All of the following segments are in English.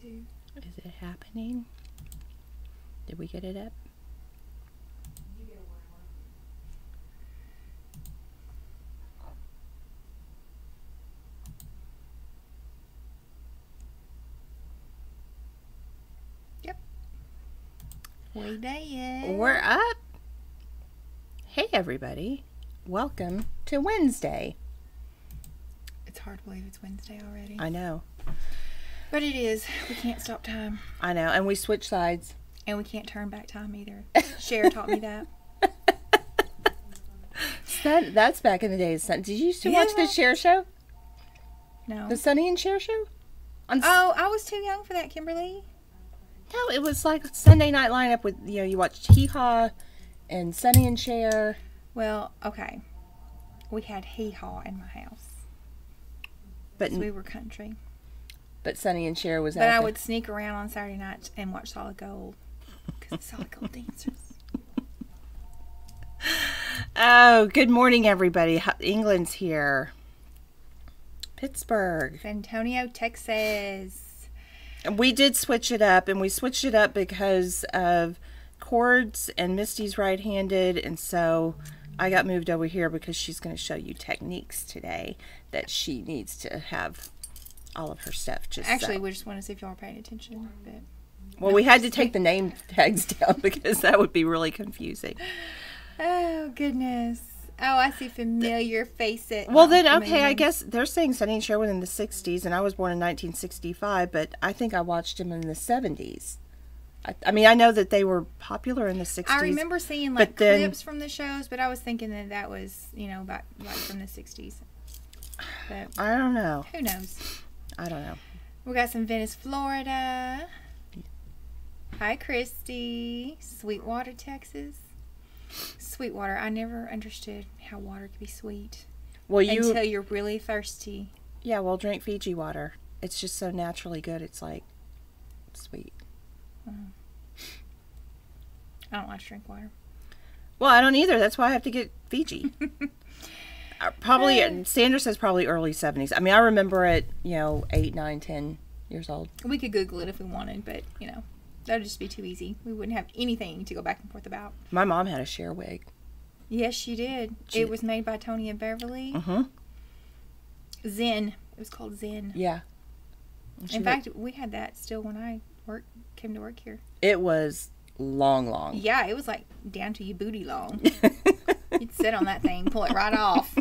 too. Is it happening? Did we get it up? You get a warm one. Yep. We did it. We're up. Hey everybody. Welcome to Wednesday. It's hard to believe it's Wednesday already. I know. But it is. We can't stop time. I know. And we switch sides. And we can't turn back time either. Cher taught me that. That's back in the days. Did you used to watch the Cher show? No. The Sonny and Cher show? Oh, I was too young for that, Kimberly. No, it was like Sunday night lineup with, you know, you watched Hee Haw and Sonny and Cher. Well, okay. We had Hee Haw in my house. But we were country. But Sonny and Cher was out. But I would sneak around on Saturday nights and watch Solid Gold. Because Solid Gold dancers. Oh, good morning, everybody. England's here. Pittsburgh. San Antonio, Texas. And we did switch it up. And we switched it up because of chords and Misty's right-handed. And so I got moved over here because she's going to show you techniques today that she needs to have all of her stuff. We just want to see if y'all are paying attention. Well, we had to take the name tags down because that would be really confusing. Oh, goodness. Oh, I see familiar faces. Well, then, okay, I guess they're saying Sonny and Cher was in the 60s, and I was born in 1965, but I think I watched him in the 70s. I mean, I know that they were popular in the 60s. I remember seeing, like, clips from the shows, but I was thinking that that was, you know, about, like, from the 60s. But I don't know. Who knows? I don't know. We got some Venice, Florida. Hi, Christy. Sweetwater, Texas. Sweetwater. I never understood how water could be sweet. Well, until you're really thirsty. Yeah, well, drink Fiji water. It's just so naturally good. It's like sweet. I don't like to drink water. Well, I don't either. That's why I have to get Fiji. Probably, Sandra says probably early 70s. I mean, I remember it, you know, 8, 9, 10 years old. We could Google it if we wanted, but, you know, that would just be too easy. We wouldn't have anything to go back and forth about. My mom had a Cher wig. Yes, she did. It was made by Tony and Beverly. Mm-hmm. Zen. It was called Zen. Yeah. In fact, we had that still when I came to work here. It was long. Yeah, it was like down to your booty long. You'd sit on that thing, pull it right off.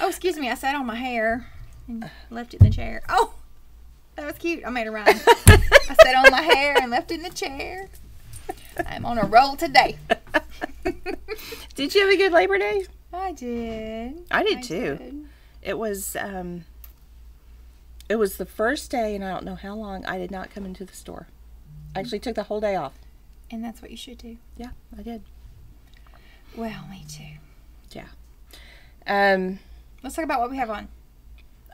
Oh, excuse me, I sat on my hair and left it in the chair. Oh, that was cute. I made a rhyme. I sat on my hair and left it in the chair. I'm on a roll today. Did you have a good Labor Day? I did. I did too. It was the first day, and I don't know how long, I did not come into the store. I actually took the whole day off. And that's what you should do. Yeah, I did. Well, me too. Yeah. Let's talk about what we have on.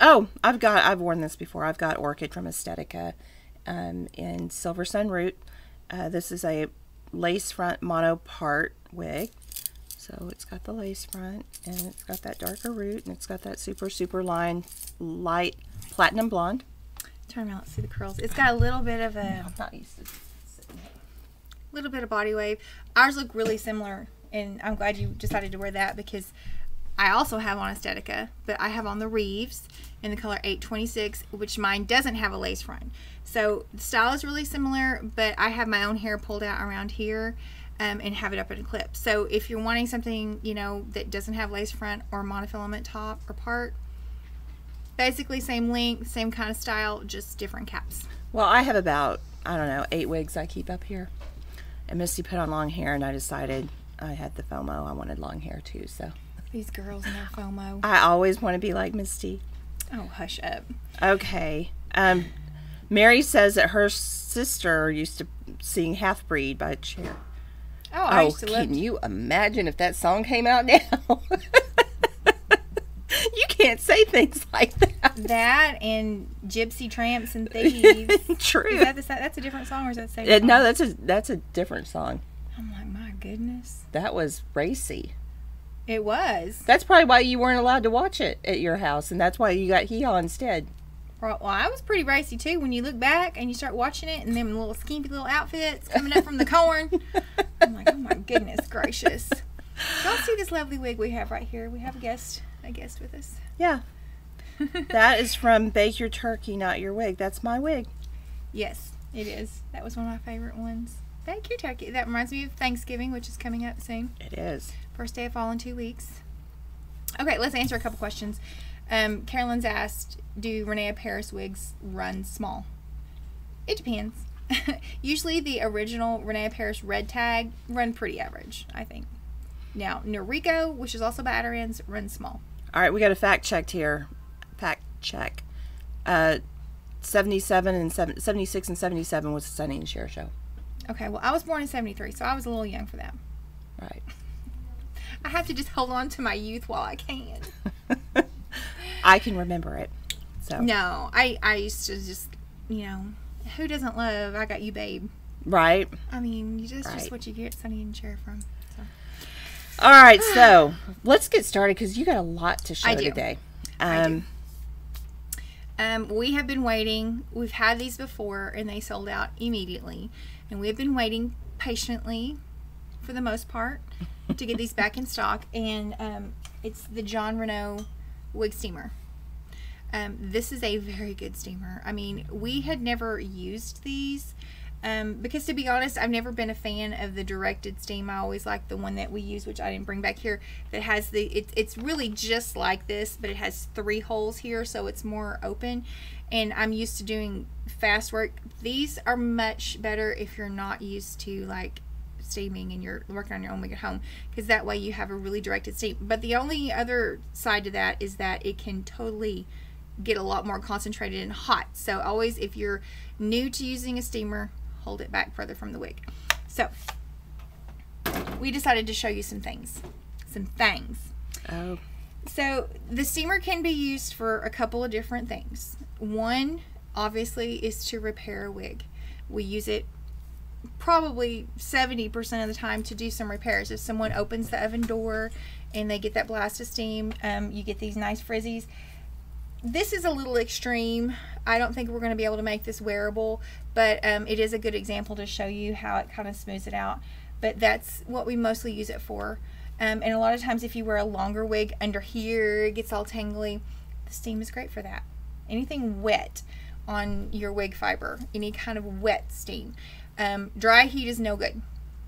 Oh, I've worn this before. I've got Orchid from Estetica in Silver Sun Root. This is a lace front mono part wig. So it's got the lace front, and it's got that darker root, and it's got that super, super line, light platinum blonde. Turn around, let's see the curls. It's got a little bit of a... I'm not used to sitting here. A little bit of body wave. Ours look really similar. And I'm glad you decided to wear that because I also have on Estetica, but I have on the Reeves in the color 826, which mine doesn't have a lace front. So the style is really similar, but I have my own hair pulled out around here and have it up in a clip. So if you're wanting something, you know, that doesn't have lace front or monofilament top or part, basically same length, same kind of style, just different caps. Well, I have about, I don't know, 8 wigs I keep up here. And Misty put on long hair, and I decided... I had the FOMO. I wanted long hair too, so. These girls and their FOMO. I always want to be like Misty. Oh, hush up. Okay. Mary says that her sister used to sing Half Breed by Cher. Oh, I used to love it. Can you imagine if that song came out now? You can't say things like that. That and Gypsy Tramps and Thieves. True. Is that that's a different song, or is that the same song? No, that's a different song. I'm like, my goodness. That was racy. It was. That's probably why you weren't allowed to watch it at your house, and that's why you got Hee Haw instead. Well, I was pretty racy too when you look back and you start watching it, and them little skimpy little outfits coming up from the corn. I'm like, oh my goodness gracious. Y'all see this lovely wig we have right here? We have a guest with us. Yeah. That is from Bake Your Turkey, Not Your Wig. That's my wig. Yes, it is. That was one of my favorite ones. Bake Your Turkey. That reminds me of Thanksgiving, which is coming up soon. It is. First day of fall in 2 weeks. Okay, let's answer a couple questions. Carolyn's asked, do Renee Paris wigs run small? It depends. Usually the original Renee Paris red tag run pretty average, I think. Now, Noriko, which is also by Adorans, runs small. All right, we got a fact check here. Fact check. 76 and 77 was the Sonny and Cher show. Okay, well, I was born in 73, so I was a little young for that. Right. I have to just hold on to my youth while I can. I can remember it. So. No, I used to just, you know, who doesn't love I Got You, Babe? Right. I mean, just what you get Sonny and Cher from. So. All right, so let's get started because you got a lot to show today. I do. We have been waiting. We've had these before, and they sold out immediately. And we've been waiting patiently, for the most part, to get these back in stock. And it's the Jon Renau wig steamer. This is a very good steamer. I mean, we had never used these because, to be honest, I've never been a fan of the directed steam. I always like the one that we use, which I didn't bring back here, that has the, it's really just like this, but it has 3 holes here, so it's more open. And I'm used to doing fast work. These are much better if you're not used to, like, steaming and you're working on your own wig at home, because that way you have a really directed steam. But the only other side to that is that it can totally get a lot more concentrated and hot. So always, if you're new to using a steamer, hold it back further from the wig. So we decided to show you some things. Oh. So the steamer can be used for a couple of different things. One, obviously, is to repair a wig. We use it probably 70% of the time to do some repairs. If someone opens the oven door and they get that blast of steam, you get these nice frizzies. This is a little extreme. I don't think we're going to be able to make this wearable, but it is a good example to show you how it kind of smooths it out. But that's what we mostly use it for. And a lot of times, if you wear a longer wig under here, it gets all tangly. The steam is great for that. Anything wet on your wig fiber, any kind of wet steam. Dry heat is no good,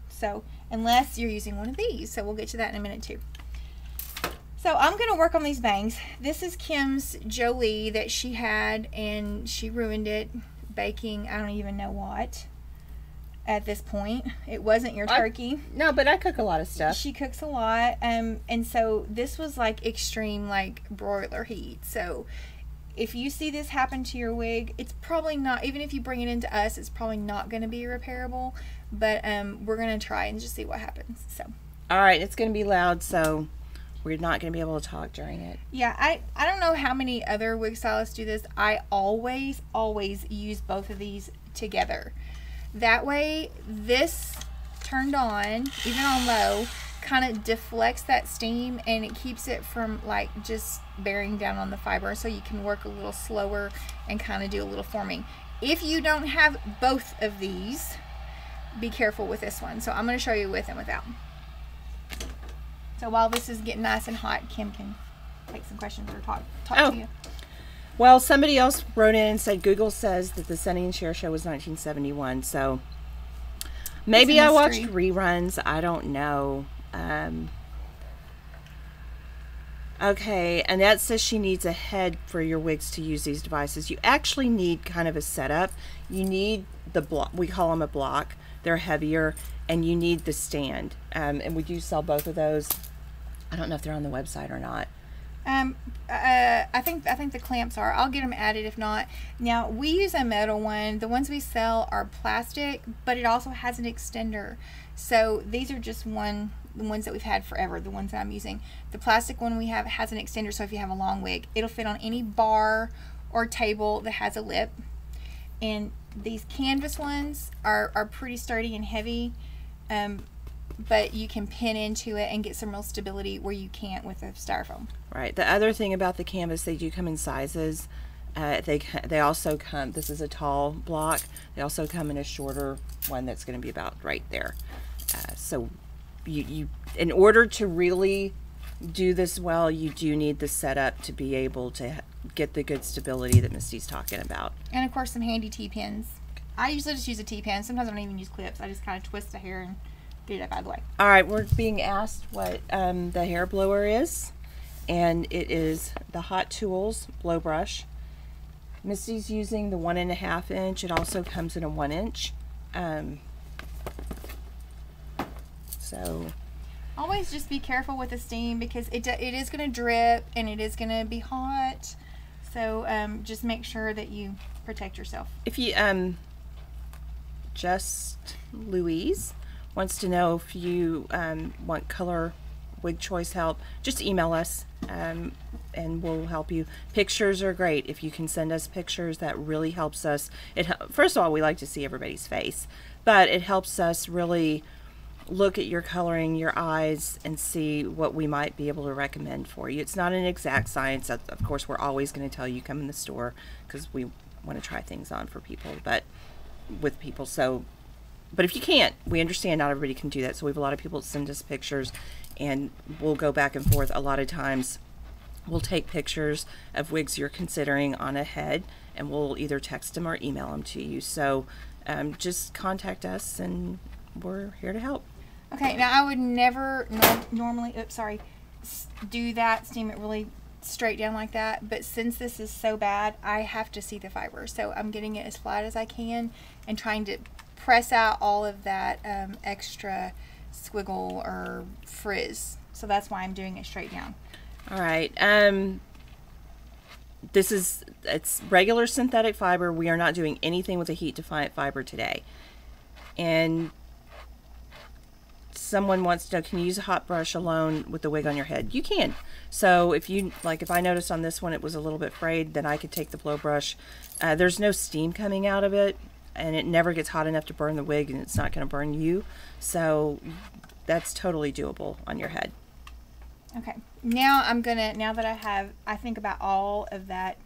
so unless you're using one of these, so we'll get to that in a minute too. So I'm gonna work on these bangs. This is Kim's Jolie that she had, and she ruined it baking I don't even know what at this point. It wasn't your turkey. No, but I cook a lot of stuff. She cooks a lot, and so this was like extreme, like broiler heat. So if you see this happen to your wig, it's probably not, even if you bring it into us, it's probably not going to be repairable, but we're going to try and just see what happens. So, all right, it's going to be loud, so we're not going to be able to talk during it. Yeah, I don't know how many other wig stylists do this. I always use both of these together. That way, this turned on, even on low, kind of deflects that steam, and it keeps it from like just bearing down on the fiber, so you can work a little slower and kind of do a little forming. If you don't have both of these, be careful with this one. So I'm going to show you with and without. So while this is getting nice and hot, Kim can take some questions or talk to you. Well, somebody else wrote in and said Google says that the Sonny and Cher show was 1971, so maybe I watched reruns. I don't know. Okay, and that says she needs a head for your wigs to use these devices. You actually need kind of a setup. You need the block. We call them a block. They're heavier, and you need the stand. And we do sell both of those. I don't know if they're on the website or not. I think the clamps are. I'll get them added if not. Now, we use a metal one. The ones we sell are plastic, but it also has an extender. So these are just the ones that we've had forever, the ones that I'm using. The plastic one we have has an extender, so if you have a long wig, it'll fit on any bar or table that has a lip. And these canvas ones are pretty sturdy and heavy, but you can pin into it and get some real stability where you can't with a styrofoam. Right. The other thing about the canvas, they do come in sizes. They also come, this is a tall block, they also come in a shorter one that's going to be about right there. So you in order to really do this well, you do need the setup to be able to get the good stability that Misty's talking about. And of course some handy T-pins. I usually just use a T-pin. Sometimes I don't even use clips. I just kind of twist the hair and do that by the way. All right, we're being asked what the hair blower is, and it is the Hot Tools blow brush. Misty's using the 1.5 inch. It also comes in a 1 inch. So always just be careful with the steam because it is going to drip and it is going to be hot. So just make sure that you protect yourself. If you just Louise wants to know if you want color wig choice help, just email us and we'll help you. Pictures are great. If you can send us pictures, that really helps us. First of all, we like to see everybody's face, but it helps us really look at your coloring, your eyes, and see what we might be able to recommend for you. It's not an exact science. Of course, we're always going to tell you come in the store because we want to try things on for people, but if you can't, we understand not everybody can do that. So we have a lot of people that send us pictures and we'll go back and forth. A lot of times we'll take pictures of wigs you're considering on a head and we'll either text them or email them to you. So just contact us and we're here to help. Okay, now I would never normally, oops, sorry, do that, steam it really straight down like that, but since this is so bad, I have to see the fiber. So I'm getting it as flat as I can and trying to press out all of that extra squiggle or frizz. So that's why I'm doing it straight down. All right. This is, it's regular synthetic fiber. We are not doing anything with a heat defiant fiber today. And someone wants to know, can you use a hot brush alone with the wig on your head? You can. So if you, like if I noticed on this one it was a little bit frayed, then I could take the blow brush. There's no steam coming out of it and it never gets hot enough to burn the wig and it's not going to burn you. So that's totally doable on your head. Okay. Now I'm going to, now that I have, I think about all of that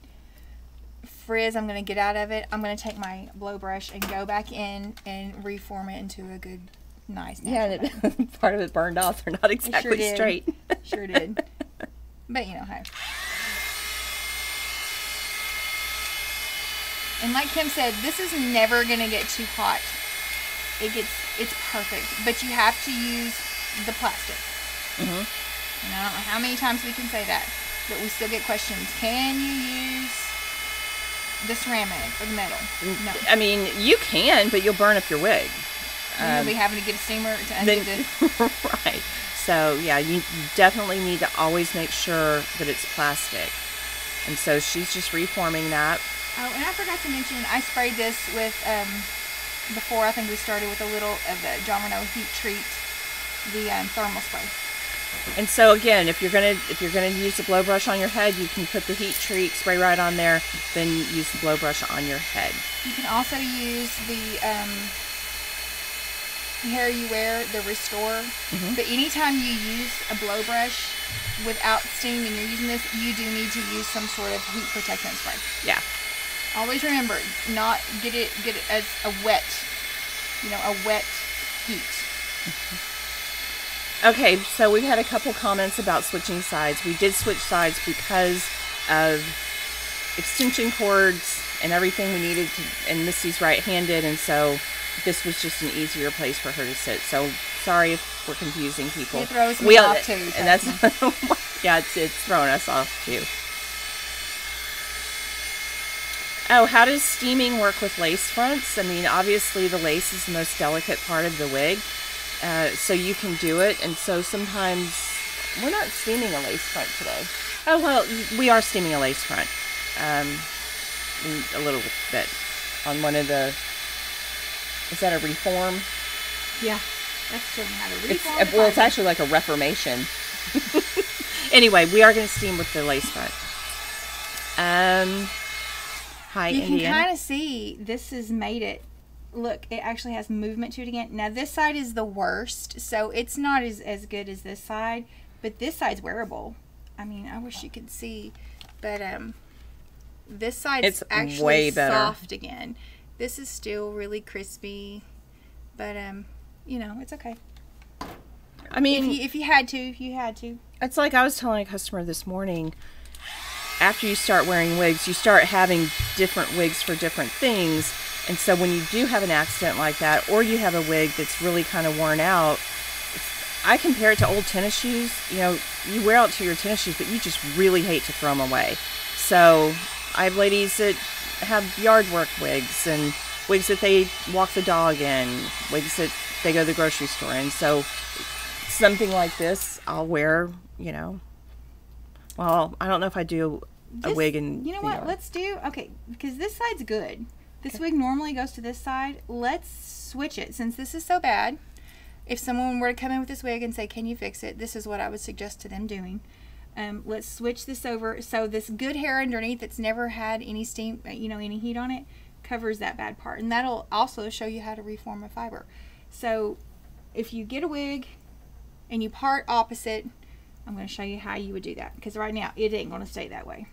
frizz I'm going to get out of it, I'm going to take my blow brush and go back in and reform it into a good nice. Yeah, and it, part of it burned off. They're not exactly straight. Sure did. But you know how. And like Kim said, this is never going to get too hot. It gets, it's perfect. But you have to use the plastic. Mm-hmm. And I don't know how many times we can say that, but we still get questions. Can you use the ceramic or the metal? No. I mean, you can, but you'll burn up your wig. You'll be having to get a steamer to undo the... Right. So, yeah, you definitely need to always make sure that it's plastic. And so she's just reforming that. Oh, and I forgot to mention, I sprayed this with, before I think we started with a little of the Jon Renau Heat Treat, the thermal spray. And so, again, if you're gonna use the blow brush on your head, you can put the heat treat, spray right on there, then use the blow brush on your head. You can also use the... Hair You Wear, the Restore. Mm-hmm. But anytime you use a blow brush without steam and you're using this, you do need to use some sort of heat protectant spray. Yeah. Always remember, not get it as a wet, you know, a wet heat. Mm-hmm. Okay, so we've had a couple comments about switching sides. We did switch sides because of extension cords and everything we needed to, and Misty's right-handed, and so this was just an easier place for her to sit. So sorry if we're confusing people. It throws me off too. And that's yeah, it's throwing us off too. Oh, how does steaming work with lace fronts? I mean, obviously the lace is the most delicate part of the wig, so you can do it. And so sometimes we're not steaming a lace front today. Oh well, we are steaming a lace front, a little bit on one of the. Is that a reform? Yeah, that's showing how to reform. It's actually like a reformation. Anyway, we are going to steam with the lace front. Hi, Indiana. You can kind of see this has made it. Look, it actually has movement to it again. Now, this side is the worst, so it's not as good as this side, but this side's wearable. I mean, I wish you could see, but This side's actually way better. Soft again. This is still really crispy, but you know, it's okay. I mean, if you had to, you had to. It's like I was telling a customer this morning, after you start wearing wigs, you start having different wigs for different things. And so when you do have an accident like that, or you have a wig that's really kind of worn out, I compare it to old tennis shoes. You know, you wear out to your tennis shoes, but you just really hate to throw them away. So I have ladies that have yard work wigs, and wigs that they walk the dog in, wigs that they go to the grocery store in. So something like this, I'll wear, you know. Well, I don't know if I do a wig in. You know what? Let's do, okay, because this side's good. This wig normally goes to this side. Let's switch it. Since this is so bad, if someone were to come in with this wig and say, can you fix it? This is what I would suggest to them doing. Let's switch this over. So this good hair underneath that's never had any steam, you know, any heat on it, covers that bad part. And that'll also show you how to reform a fiber. So if you get a wig and you part opposite, I'm going to show you how you would do that. Because right now, it ain't going to stay that way.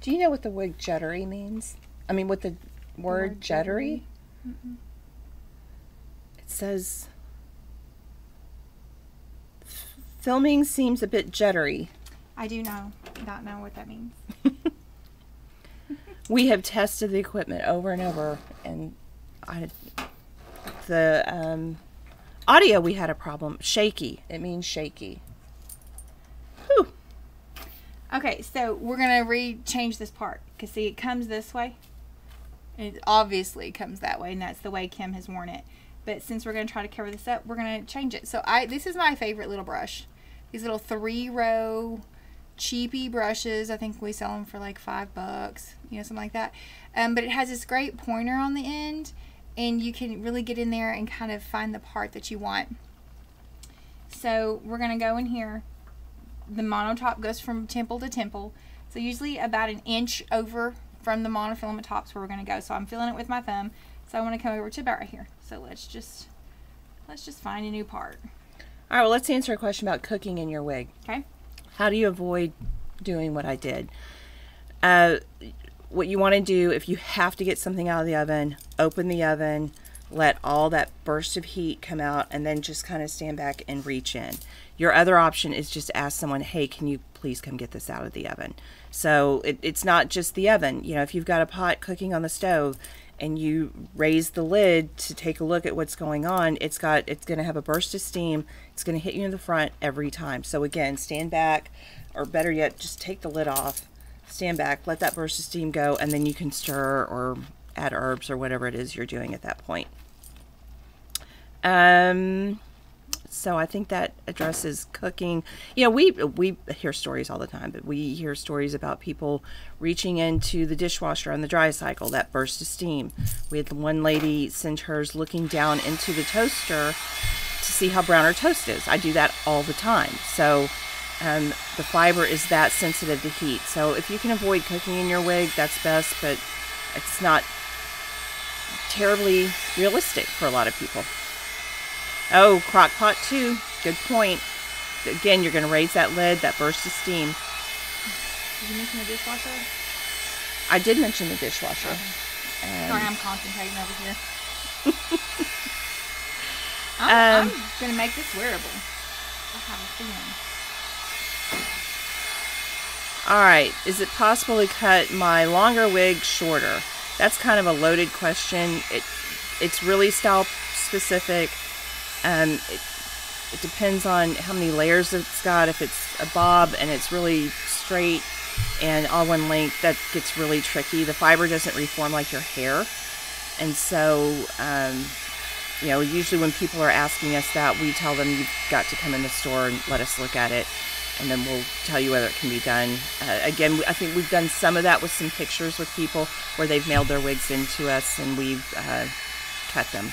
Do you know what the wig juddery means? I mean, with the word juddery? Mm-mm. It says, filming seems a bit juddery. I do not know what that means. We have tested the equipment over and over, and the audio, we had a problem. Shaky. It means shaky. Whew. Okay, so we're going to re-change this part. Because, see, it comes this way. It obviously comes that way, and that's the way Kim has worn it. But since we're going to try to cover this up, we're going to change it. So this is my favorite little brush. These little 3-row cheapy brushes. I think we sell them for like $5, you know, something like that. But it has this great pointer on the end, and you can really get in there and kind of find the part that you want. So we're going to go in here. The monotop goes from temple to temple. So usually about an inch over from the monofilament tops where we're going to go. So I'm filling it with my thumb. So I want to come over to about right here. So let's just find a new part. All right, well, let's answer a question about cooking in your wig. Okay. How do you avoid doing what I did? What you want to do, if you have to get something out of the oven, open the oven, let all that burst of heat come out, and then just kind of stand back and reach in. Your other option is just ask someone, hey, can you please come get this out of the oven? So it's not just the oven. You know, if you've got a pot cooking on the stove and you raise the lid to take a look at what's going on, it's going to have a burst of steam. It's going to hit you in the front every time. So again, stand back, or better yet, just take the lid off, stand back, let that burst of steam go, and then you can stir or add herbs or whatever it is you're doing at that point. So I think that addresses cooking. You know, we hear stories all the time, but we hear stories about people reaching into the dishwasher on the dry cycle, that burst of steam. We had the one lady send hers looking down into the toaster to see how brown her toast is. I do that all the time. So the fiber is that sensitive to heat. So if you can avoid cooking in your wig, that's best, but it's not terribly realistic for a lot of people. Oh, crock pot too. Good point. Again, you're going to raise that lid, that burst of steam. Did you mention the dishwasher? I did mention the dishwasher. Okay. Sorry, I'm concentrating over here. I'm going to make this wearable. I have a feeling. All right. Is it possible to cut my longer wig shorter? That's kind of a loaded question. It's really style specific. It depends on how many layers it's got. If it's a bob and it's really straight and all one length, that gets really tricky. The fiber doesn't reform like your hair. And so, you know, usually when people are asking us that, we tell them you've got to come in the store and let us look at it. And then we'll tell you whether it can be done. Again, I think we've done some of that with some pictures with people where they've mailed their wigs into us and we've cut them.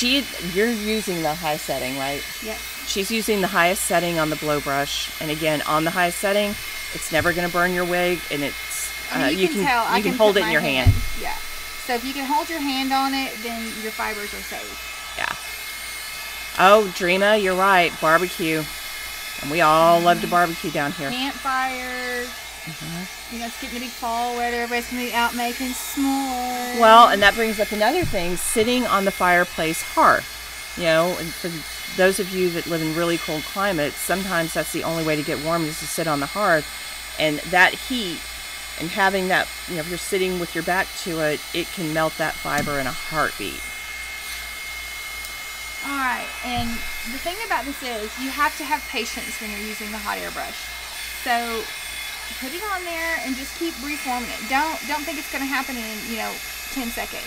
You're using the high setting, right? Yep. She's using the highest setting on the blow brush. And again, on the highest setting, it's never going to burn your wig. And it's, I mean, you can hold it in your hand. Yeah. So if you can hold your hand on it, then your fibers are safe. Yeah. Oh, Dreama, you're right. Barbecue. And we all love to barbecue down here. Campfires. Mm-hmm. You know, it's getting to be fall weather. Everybody's going to be out making s'mores. Well, and that brings up another thing, sitting on the fireplace hearth. You know, and for those of you that live in really cold climates, sometimes that's the only way to get warm is to sit on the hearth. And that heat and having that, you know, if you're sitting with your back to it, it can melt that fiber in a heartbeat. All right, and the thing about this is you have to have patience when you're using the hot air brush. So put it on there and just keep reforming it. Don't think it's going to happen in, you know, 10 seconds.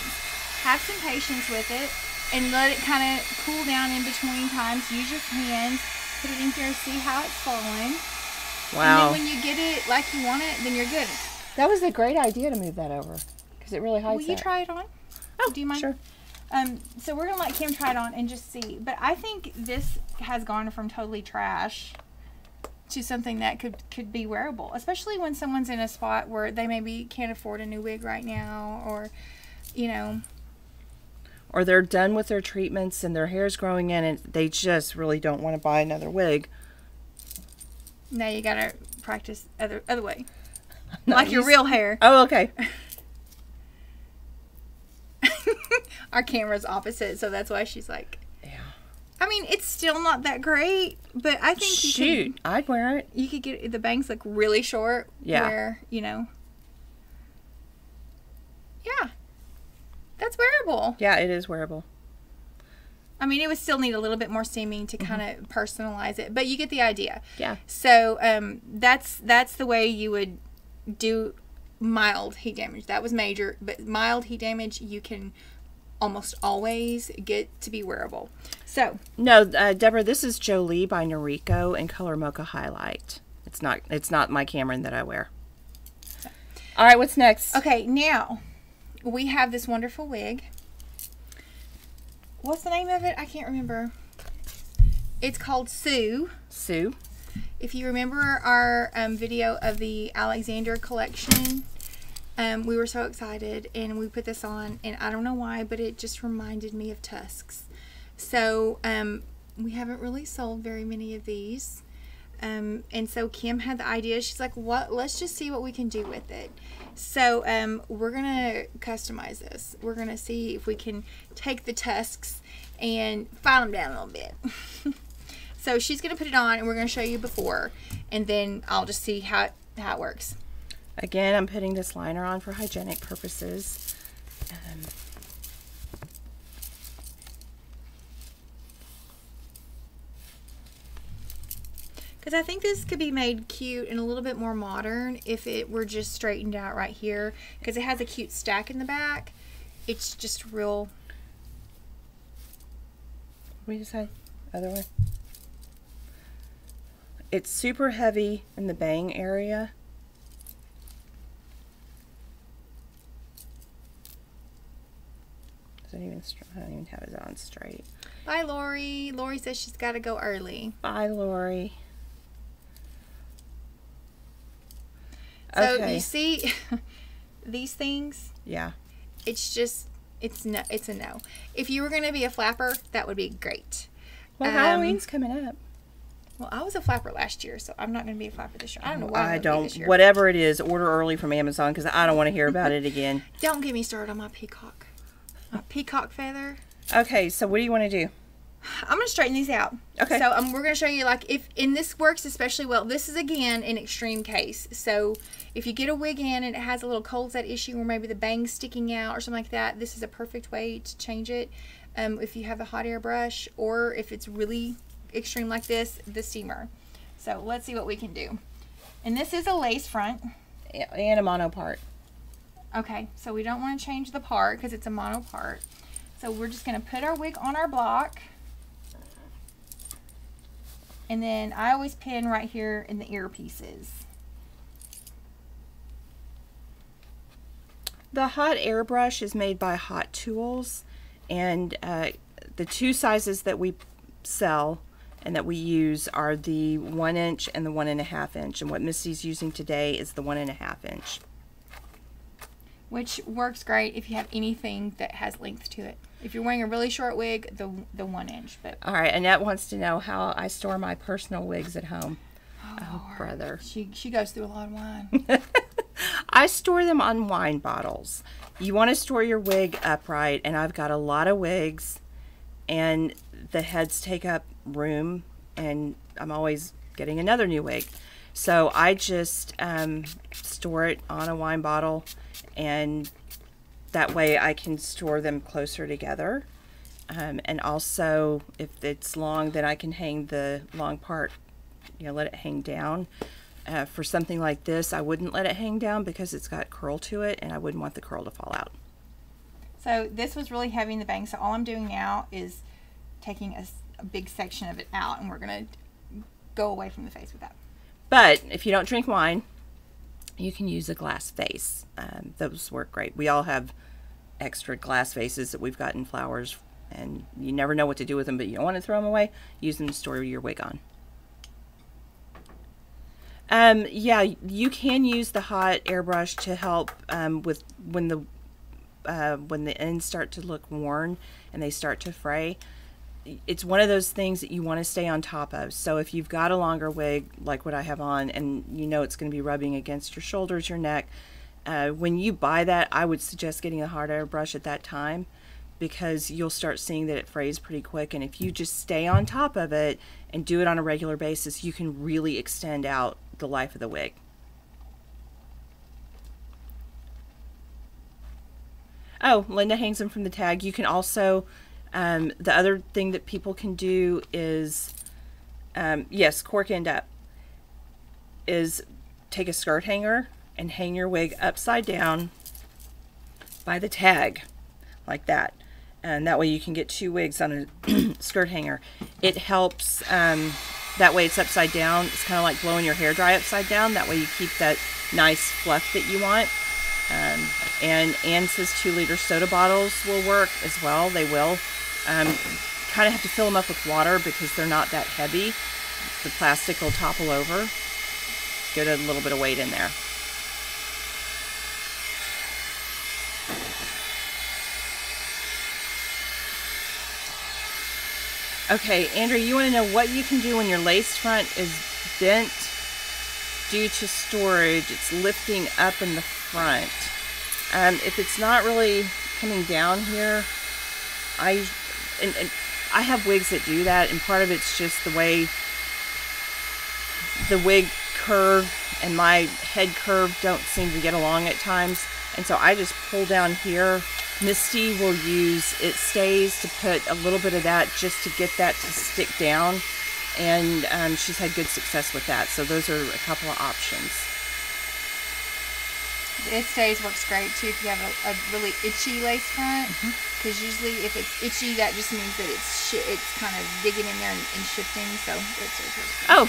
Have some patience with it and let it kind of cool down in between times. Use your hands, put it in here, see how it's falling. Wow. And then when you get it like you want it, then you're good. That was a great idea to move that over because it really hides that. Will you try it on? Oh, do you mind? Sure. So we're gonna let Kim try it on and just see. But I think this has gone from totally trash to something that could be wearable, especially when someone's in a spot where they maybe can't afford a new wig right now, or, you know, or they're done with their treatments and their hair's growing in and they just really don't want to buy another wig. Now you gotta practice other way, like your real hair. Oh, okay. Our camera's opposite, so that's why she's like, yeah. I mean, it's still not that great, but I think you shoot, I'd wear it. You could get the bangs look really short. Yeah. Where, you know. Yeah. That's wearable. Yeah, it is wearable. I mean, it would still need a little bit more steaming to kind of personalize it, but you get the idea. Yeah. So that's the way you would do mild heat damage. That was major, but mild heat damage you can almost always get to be wearable. So no, Deborah, this is Jolie by Noriko in Color Mocha Highlight. It's not my Cameron that I wear. So. All right, what's next? Okay, now we have this wonderful wig. What's the name of it? I can't remember. It's called Sue. Sue. If you remember our video of the Alexander collection, we were so excited and we put this on, and I don't know why, but it just reminded me of tusks. So we haven't really sold very many of these, and so Kim had the idea. She's like, "What? Let's just see what we can do with it." So we're gonna customize this. We're gonna see if we can take the tusks and file them down a little bit. So she's going to put it on, and we're going to show you before, and then I'll just see how it works. Again, I'm putting this liner on for hygienic purposes. Because I think this could be made cute and a little bit more modern if it were just straightened out right here, because it has a cute stack in the back. It's just real. What do you say? Other way? It's super heavy in the bang area. I don't even have it on straight. Bye, Lori. Lori says she's got to go early. Bye, Lori. So okay. You see these things? Yeah. It's just, it's a no. If you were going to be a flapper, that would be great. Well, Halloween's coming up. Well, I was a flapper last year, so I'm not going to be a flapper this year. I don't know why I don't. This year. Whatever it is, order early from Amazon because I don't want to hear about it again. Don't get me started on my peacock. My peacock feather. Okay, so what do you want to do? I'm going to straighten these out. Okay. So we're going to show you, like, and this works especially well. This is, again, an extreme case. So if you get a wig in and it has a little cold set issue or maybe the bang's sticking out or something like that, this is a perfect way to change it. If you have a hot air brush, or if it's really extreme like this, the steamer. So let's see what we can do. And this is a lace front and a mono part. Okay, so we don't want to change the part because it's a mono part. So we're just going to put our wig on our block, and then I always pin right here in the earpieces. The hot air brush is made by Hot Tools, and the two sizes that we sell and that we use are the 1 inch and the 1.5 inch, and what Missy's using today is the 1.5 inch, which works great if you have anything that has length to it. If you're wearing a really short wig, the 1 inch. But all right, Annette wants to know how I store my personal wigs at home. Oh, Oh, brother. She goes through a lot of wine. I store them on wine bottles. You want to store your wig upright, and I've got a lot of wigs, and the heads take up room, and I'm always getting another new wig. So I just store it on a wine bottle, and that way I can store them closer together. And also, if it's long, then I can hang the long part, you know, let it hang down. For something like this, I wouldn't let it hang down because it's got curl to it, and I wouldn't want the curl to fall out. So this was really heavy in the bang, so all I'm doing now is taking a big section of it out, and we're going to go away from the face with that. But if you don't drink wine, you can use a glass vase. Those work great. We all have extra glass vases that we've gotten flowers, and you never know what to do with them, but you don't want to throw them away. Use them to store your wig on. Yeah, you can use the hot airbrush to help with when the ends start to look worn and they start to fray. It's one of those things that you want to stay on top of. So if you've got a longer wig like what I have on, and you know it's going to be rubbing against your shoulders, your neck, when you buy that, I would suggest getting a hot airbrush at that time, because you'll start seeing that it frays pretty quick. And if you just stay on top of it and do it on a regular basis, you can really extend out the life of the wig. Oh, Linda hangs them from the tag. You can also, the other thing that people can do is, yes, cork end up, is take a skirt hanger and hang your wig upside down by the tag like that. And that way you can get two wigs on a skirt hanger. It helps, that way it's upside down. It's kind of like blowing your hair dry upside down. That way you keep that nice fluff that you want. And Ann says 2-liter soda bottles will work as well. They will. Kind of have to fill them up with water because they're not that heavy. The plastic will topple over. Get a little bit of weight in there. Okay, Andrew, you want to know what you can do when your lace front is bent due to storage. It's lifting up in the front. If it's not really coming down here, I have wigs that do that, and part of it's just the way the wig curve and my head curve don't seem to get along at times, and so I just pull down here. Misty will use It Stays to put a little bit of that just to get that to stick down, and she's had good success with that. So those are a couple of options. It Stays works great too if you have a really itchy lace front, because usually if it's itchy, that just means that it's kind of digging in there and shifting. So It Stays works great. Oh,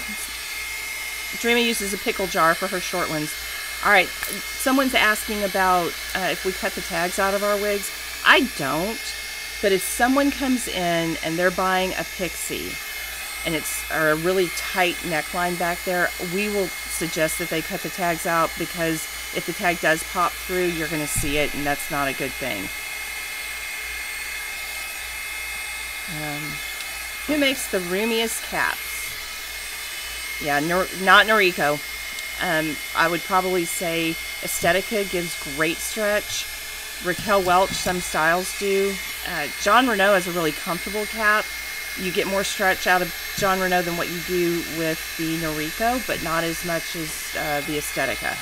Dreamy uses a pickle jar for her short ones. All right, someone's asking about if we cut the tags out of our wigs. I don't, but if someone comes in and they're buying a pixie and it's a really tight neckline back there, we will suggest that they cut the tags out, because if the tag does pop through, you're going to see it, and that's not a good thing. Who makes the roomiest caps? Yeah, not Noriko. I would probably say Estetica gives great stretch. Raquel Welch, some styles do. Jon Renau has a really comfortable cap. You get more stretch out of Jon Renau than what you do with the Noriko, but not as much as the Estetica.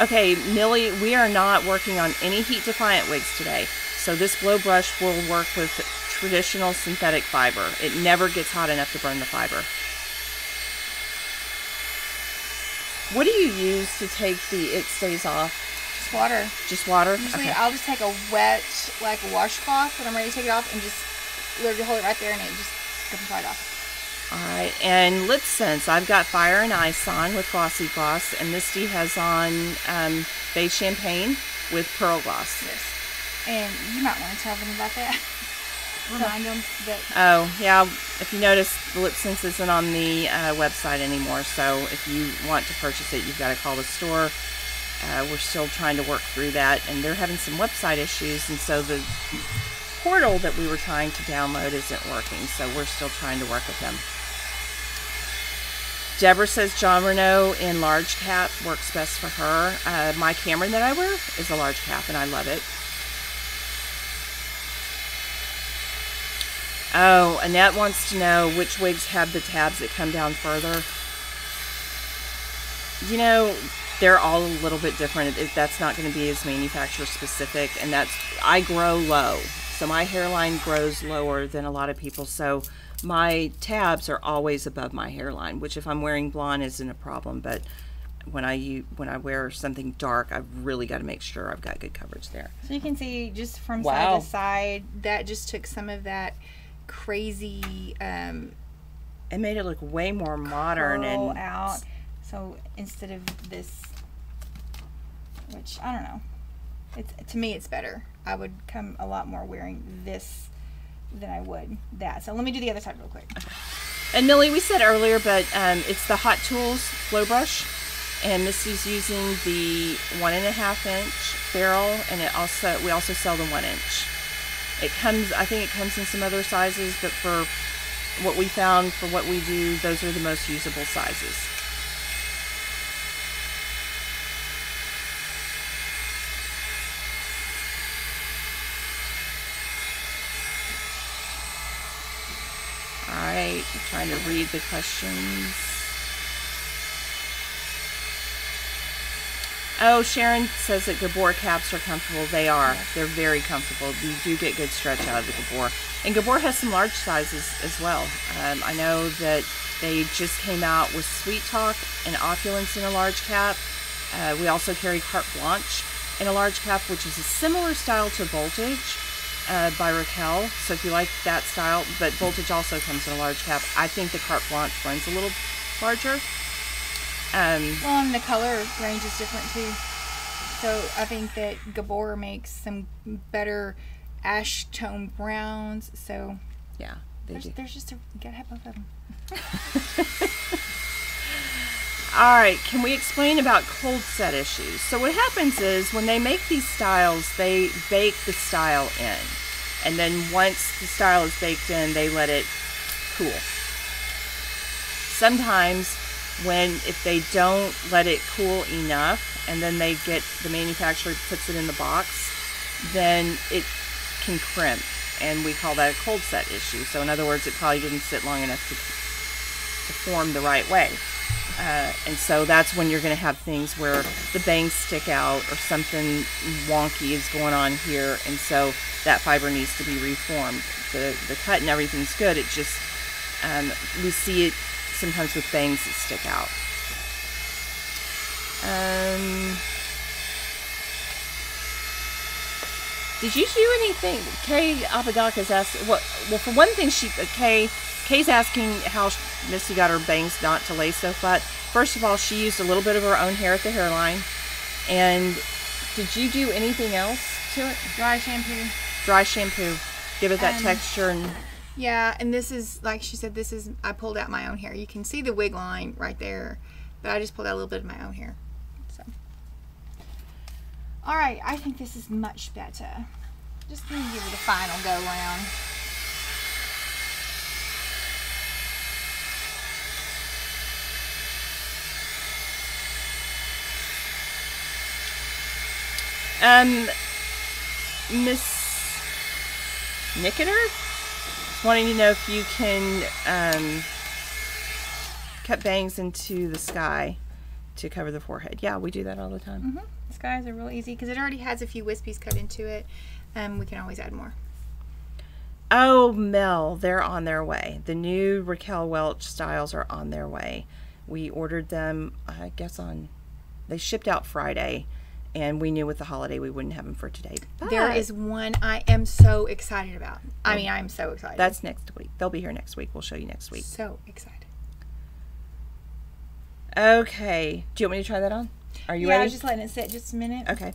Okay, Millie, we are not working on any heat-defiant wigs today, so this blow brush will work with traditional synthetic fiber. It never gets hot enough to burn the fiber. What do you use to take the It Stays off? Just water. Just water? Usually okay. I'll just take a wet, like, washcloth when I'm ready to take it off, and just literally hold it right there, and it just comes right off. All right. And LipSense. I've got Fire and Ice on with Glossy Gloss, and Misty has on Beige Champagne with Pearl Gloss. Yes. And you might want to tell them about that. Remind them that... Oh, yeah. If you notice, the LipSense isn't on the website anymore, so if you want to purchase it, you've got to call the store. We're still trying to work through that, and they're having some website issues, and so the portal that we were trying to download isn't working, so we're still trying to work with them. Deborah says Jon Renau in large cap works best for her. My camera that I wear is a large cap, and I love it. Oh, Annette wants to know which wigs have the tabs that come down further. You know, they're all a little bit different. That's not going to be as manufacturer specific, and that's, I grow low. So my hairline grows lower than a lot of people, so my tabs are always above my hairline, which if I'm wearing blonde isn't a problem, but when I wear something dark, I've really got to make sure I've got good coverage there. So you can see just from wow. side to side, that just took some of that crazy. It made it look way more modern and out. So instead of this, which I don't know, it's to me it's better. I would come a lot more wearing this than I would that. So let me do the other side real quick. Okay. And Millie, we said earlier, but it's the Hot Tools Blow Brush, and this is using the 1.5-inch barrel, and we also sell the 1-inch. It comes, I think it comes in some other sizes, but for what we found, for what we do, those are the most usable sizes. Alright, trying to read the questions. Oh, Sharon says that Gabor caps are comfortable. They are. They're very comfortable. You do get good stretch out of the Gabor. And Gabor has some large sizes as well. I know that they just came out with Sweet Talk and Opulence in a large cap. We also carry Carte Blanche in a large cap, which is a similar style to Voltage. By Raquel, so if you like that style, but Voltage also comes in a large cap. I think the Carte Blanche one's a little larger. Well, and the color range is different too. So I think that Gabor makes some better ash tone browns. So yeah, there's just you gotta have both of them. All right, can we explain about cold set issues? So what happens is when they make these styles, they bake the style in. And then once the style is baked in, they let it cool. Sometimes if they don't let it cool enough, and then they get, the manufacturer puts it in the box, then it can crimp. And we call that a cold set issue. So in other words, it probably didn't sit long enough to form the right way. And so that's when you're going to have things where the bangs stick out or something wonky is going on here, and so that fiber needs to be reformed. The cut and everything's good, it just, we see it sometimes with bangs that stick out. Did you do anything? Kay Apodaca's asking, well, for one thing, Kay's asking how Misty got her bangs not to lay so flat. First of all, she used a little bit of her own hair at the hairline. And did you do anything else to it? Dry shampoo. Dry shampoo. Give it that texture. And yeah, and this is, like she said, this is, I pulled out my own hair. You can see the wig line right there, but I just pulled out a little bit of my own hair. So, all right, I think this is much better. Just going to give it a final go round. Miss Nicketer wanting to know if you can cut bangs into the sky to cover the forehead. Yeah, we do that all the time. Mm-hmm. The skies are real easy because it already has a few wispies cut into it. We can always add more. Oh, Mel, they're on their way. The new Raquel Welch styles are on their way. We ordered them, I guess, they shipped out Friday. And we knew with the holiday we wouldn't have them for today. But there is one I am so excited about. I mean, I am so excited. That's next week. They'll be here next week. We'll show you next week. So excited. Okay. Do you want me to try that on? Are you ready? Yeah, I was just letting it sit just a minute. Okay.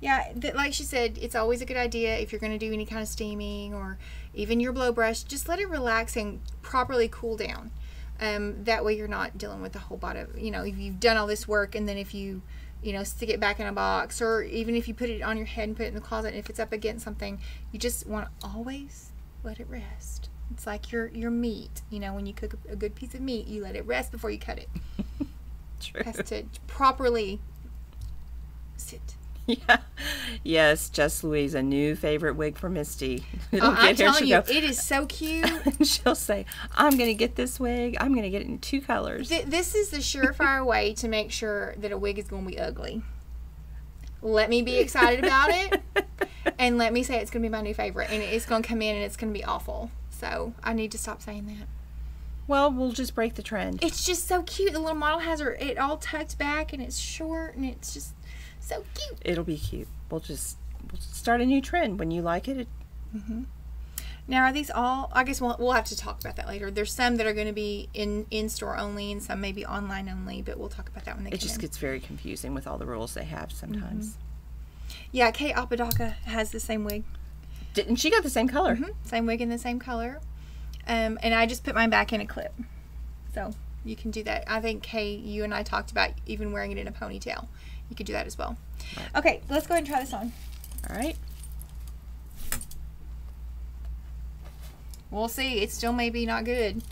Yeah, like she said, it's always a good idea if you're going to do any kind of steaming or even your blow brush, just let it relax and properly cool down. That way you're not dealing with a whole lot of, you know, if you've done all this work and then if you... you know, stick it back in a box, or even if you put it on your head and put it in the closet, and if it's up against something, you just want to always let it rest. It's like your meat. You know, when you cook a good piece of meat, you let it rest before you cut it. True. It has to properly sit. Yeah. Yes, Just Louise, a new favorite wig for Misty. It'll get I'm here. Telling you, go, it is so cute. She'll say, I'm going to get this wig. I'm going to get it in 2 colors. This is the surefire way to make sure that a wig is going to be ugly. Let me be excited about it, and let me say it's going to be my new favorite, and it's going to come in, and it's going to be awful. So I need to stop saying that. Well, we'll just break the trend. It's just so cute. The little model has her it all tucked back, and it's short, and it's just so cute. It'll be cute. We'll just start a new trend. When you like it. Now, are these all? I guess we'll have to talk about that later. There's some that are going to be in store only, and some maybe online only. But we'll talk about that when they. It just gets very confusing with all the rules they have sometimes. Yeah, Kate Apodaca has the same wig. Didn't she got the same color? Same wig in the same color. And I just put mine back in a clip, so you can do that. I think Kay, you and I talked about even wearing it in a ponytail. You could do that as well. Right. Okay, let's go ahead and try this on. All right. We'll see. It still may be not good,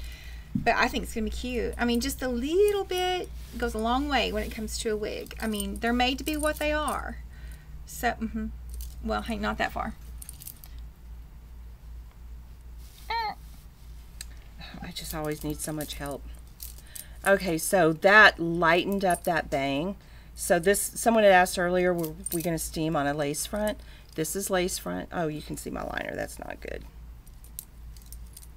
but I think it's gonna be cute. I mean, just a little bit goes a long way when it comes to a wig. I mean, they're made to be what they are. So, well, hey, not that far. I just always need so much help. Okay, so that lightened up that bang. So this, someone had asked earlier, were we gonna steam on a lace front? This is lace front. Oh, you can see my liner, that's not good.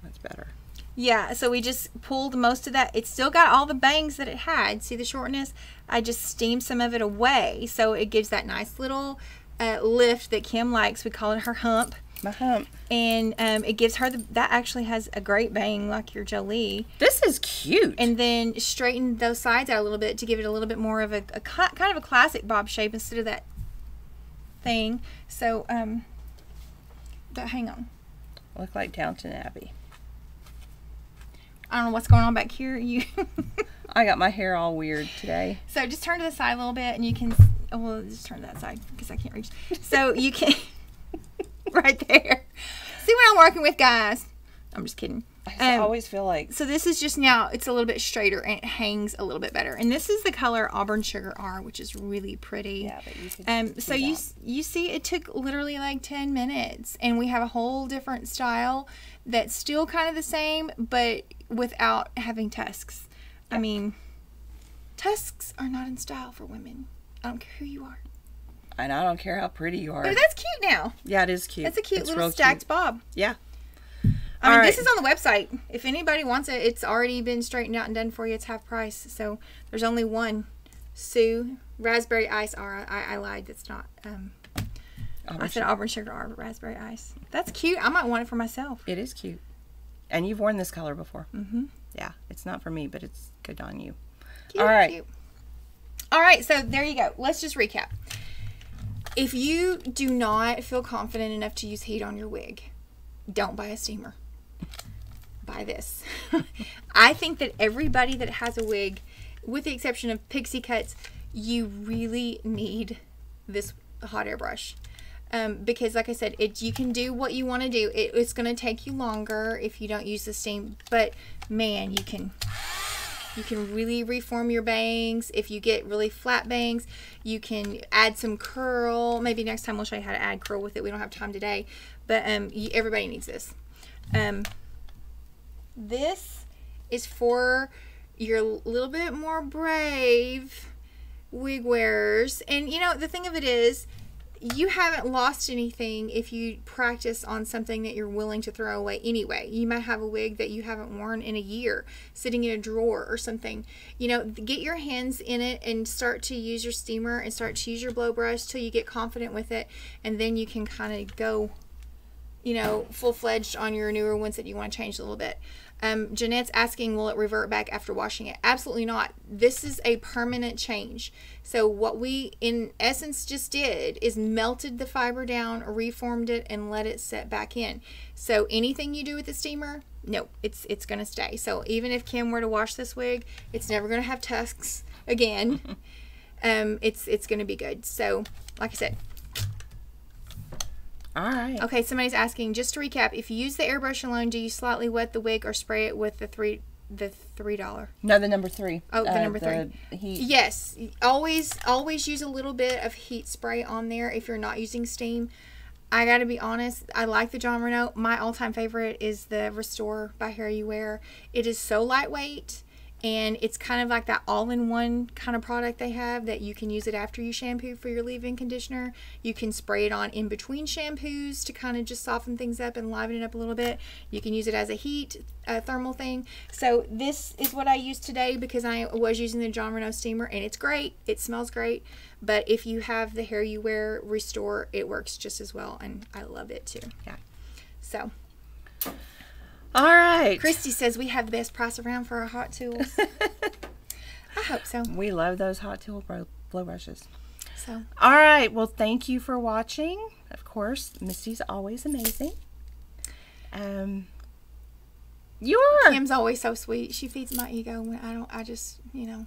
That's better. Yeah, so we just pulled most of that. It's still got all the bangs that it had. See the shortness? I just steamed some of it away, so it gives that nice little lift that Kim likes. We call it her hump. My hump. And it gives her, that actually has a great bang like your Jolie. This is cute. And then straighten those sides out a little bit to give it a little bit more of a kind of a classic bob shape instead of that thing. So, but hang on. Look like Downton Abbey. I don't know what's going on back here. You. I got my hair all weird today. So just turn to the side a little bit and you can, well, just turn to that side because I can't reach. So you can, right there. See what I'm working with, guys. I'm just kidding. I always feel like. So this is just now, it's a little bit straighter and it hangs a little bit better. And this is the color Auburn Sugar R, which is really pretty. Yeah, but you can so you see it took literally like 10 minutes and we have a whole different style that's still kind of the same, but without having tusks. Yep. I mean, tusks are not in style for women. I don't care who you are. And I don't care how pretty you are. Oh, that's cute now. Yeah, it is cute. That's a cute little stacked bob. Yeah. I mean, this is on the website. If anybody wants it, it's already been straightened out and done for you. It's half price. So there's only one. Sue, Raspberry Ice R. I lied. That's not. I said Auburn Sugar R, Raspberry Ice. That's cute. I might want it for myself. It is cute. And you've worn this color before. Yeah. It's not for me, but it's good on you. Cute, all right. Cute. All right. So there you go. Let's just recap. If you do not feel confident enough to use heat on your wig, don't buy a steamer. Buy this. I think that everybody that has a wig, with the exception of pixie cuts, you really need this hot air brush. Because like I said, you can do what you want to do. It's going to take you longer if you don't use the steam, but man, you can really reform your bangs. If you get really flat bangs, you can add some curl. Maybe next time we'll show you how to add curl with it. We don't have time today, but everybody needs this. This is for your little bit more brave wig wearers. And you know, the thing of it is, you haven't lost anything if you practice on something that you're willing to throw away anyway. You might have a wig that you haven't worn in a year sitting in a drawer or something. You know, get your hands in it and start to use your steamer and start to use your blow brush till you get confident with it. And then you can kind of go, you know, full-fledged on your newer ones that you want to change a little bit. Jeanette's asking, will it revert back after washing it? Absolutely not. This is a permanent change. So what we in essence just did is melted the fiber down, reformed it, and let it set back in. So anything you do with the steamer, no, it's going to stay. So even if Kim were to wash this wig, it's never going to have tusks again. It's going to be good. So like I said, All right. Okay, somebody's asking, just to recap, if you use the airbrush alone, do you slightly wet the wig or spray it with the $3? No, the number 3. Oh, the number 3. Heat. Yes. Always use a little bit of heat spray on there if you're not using steam. I got to be honest, I like the Jon Renau. My all-time favorite is the Restore by Hair You Wear. It is so lightweight, and it's kind of like that all-in-one kind of product they have that you can use it after you shampoo for your leave-in conditioner. You can spray it on in between shampoos to kind of just soften things up and liven it up a little bit. You can use it as a heat thermal thing. So this is what I used today because I was using the Jon Renau steamer, and it's great. It smells great. But if you have the Hair You Wear Restore, it works just as well, and I love it too. Yeah. So. All right. Christy says we have the best price around for our Hot Tools. I hope so. We love those Hot Tool blow brushes. So. All right. Well, thank you for watching. Of course, Misty's always amazing. You are. Kim's always so sweet. She feeds my ego when I don't. I just, you know.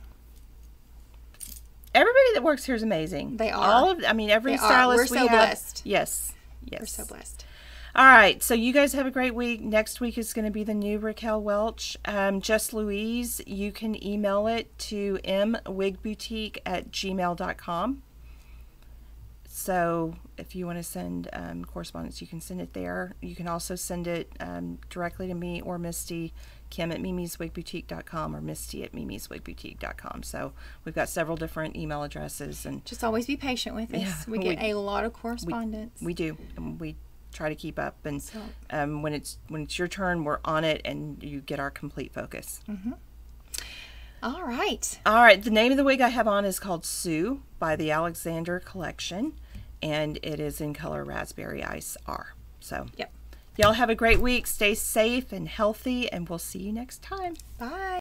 Everybody that works here is amazing. They are. All of, I mean, every stylist we have. We're so blessed. Yes. Yes. We're so blessed. All right, so you guys have a great week. Next week is going to be the new Raquel Welch. Just Louise, you can email it to mwigboutique@gmail.com. So if you want to send correspondence, you can send it there. You can also send it directly to me or Misty, kim@mimiswigboutique.com or misty@mimiswigboutique.com. So we've got several different email addresses. And just always be patient with us. Yeah, we get a lot of correspondence. We do. And we try to keep up, and so, when it's your turn, we're on it, and you get our complete focus. All right, the name of the wig I have on is called Sue by the Alexander Collection, and it is in color Raspberry Ice R. So yep, y'all have a great week. Stay safe and healthy, and we'll see you next time. Bye.